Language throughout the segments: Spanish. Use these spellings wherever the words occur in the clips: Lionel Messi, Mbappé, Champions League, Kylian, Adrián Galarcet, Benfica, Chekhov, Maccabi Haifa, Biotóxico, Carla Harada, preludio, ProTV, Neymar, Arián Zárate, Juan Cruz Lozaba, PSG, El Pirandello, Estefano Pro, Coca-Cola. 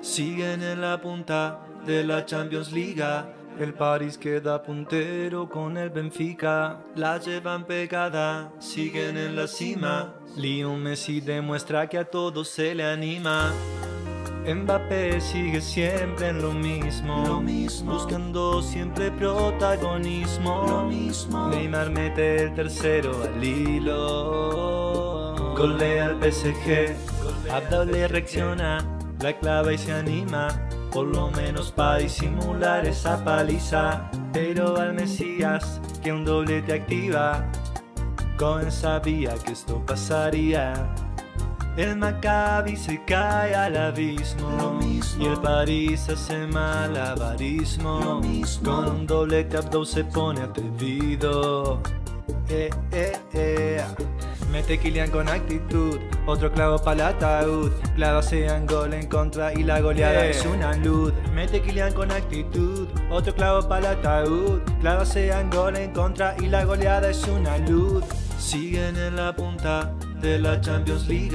Siguen en la punta de la Champions League. El París queda puntero con el Benfica. La llevan pegada, siguen en la cima. Lionel Messi demuestra que a todos se le anima. Mbappé sigue siempre en lo mismo, buscando siempre protagonismo. Neymar mete el tercero al hilo. Golea al PSG, Abdable reacciona, la clava y se anima, por lo menos para disimular esa paliza. Pero al Mesías, que un doblete activa, Cohen sabía que esto pasaría. El Maccabi se cae al abismo y el París hace malabarismo. Con un doblete Abdou se pone atrevido. Mete Kylian con actitud, otro clavo para el ataúd. Clavase en gol en contra y la goleada es una luz. Mete Kylian con actitud, otro clavo para el ataúd. Clavase en gol en contra y la goleada es una luz. Siguen en la punta de la Champions League.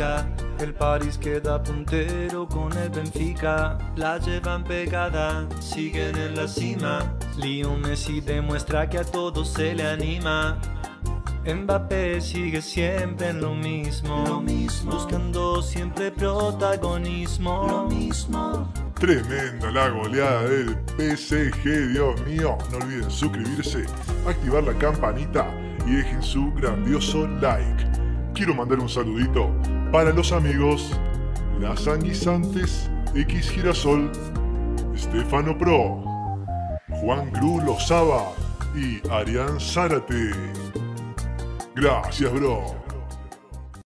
El París queda puntero con el Benfica. La llevan pegada, siguen en la cima. Lionel Messi demuestra que a todos se le anima. Mbappé sigue siempre en lo mismo, buscando siempre protagonismo. Tremenda la goleada del PSG, Dios mío. No olviden suscribirse, activar la campanita y dejen su grandioso like. Quiero mandar un saludito para los amigos Las Aguisantes, X Girasol, Estefano Pro, Juan Cruz Lozaba y Arián Zárate. Gracias, bro.